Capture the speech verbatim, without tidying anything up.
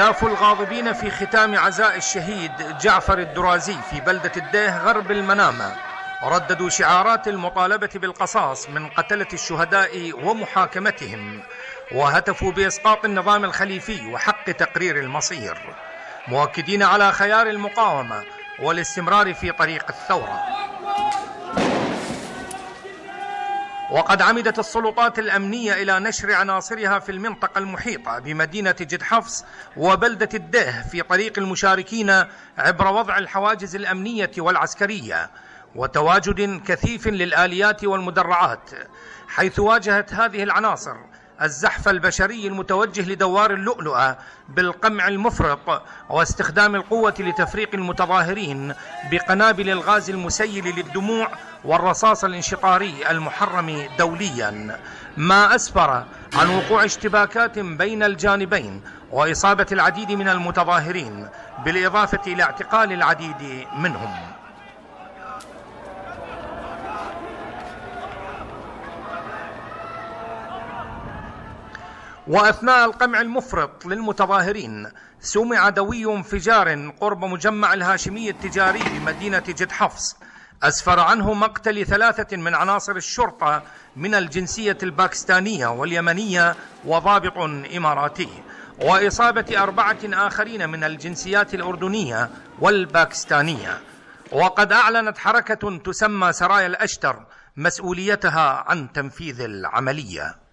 آلاف الغاضبين في ختام عزاء الشهيد جعفر الدرازي في بلدة الديه غرب المنامة رددوا شعارات المطالبة بالقصاص من قتلة الشهداء ومحاكمتهم، وهتفوا بإسقاط النظام الخليفي وحق تقرير المصير، مؤكدين على خيار المقاومة والاستمرار في طريق الثورة. وقد عمدت السلطات الأمنية إلى نشر عناصرها في المنطقة المحيطة بمدينة جدحفص وبلدة الديه في طريق المشاركين عبر وضع الحواجز الأمنية والعسكرية وتواجد كثيف للآليات والمدرعات، حيث واجهت هذه العناصر الزحف البشري المتوجه لدوار اللؤلؤة بالقمع المفرط واستخدام القوة لتفريق المتظاهرين بقنابل الغاز المسيل للدموع والرصاص الانشطاري المحرم دوليا، ما أسفر عن وقوع اشتباكات بين الجانبين وإصابة العديد من المتظاهرين، بالإضافة إلى اعتقال العديد منهم. وأثناء القمع المفرط للمتظاهرين سمع دوي انفجار قرب مجمع الهاشمي التجاري بمدينة جدحفص أسفر عنه مقتل ثلاثة من عناصر الشرطة من الجنسية الباكستانية واليمنية وضابط إماراتي، وإصابة أربعة آخرين من الجنسيات الأردنية والباكستانية. وقد أعلنت حركة تسمى سرايا الأشتر مسؤوليتها عن تنفيذ العملية.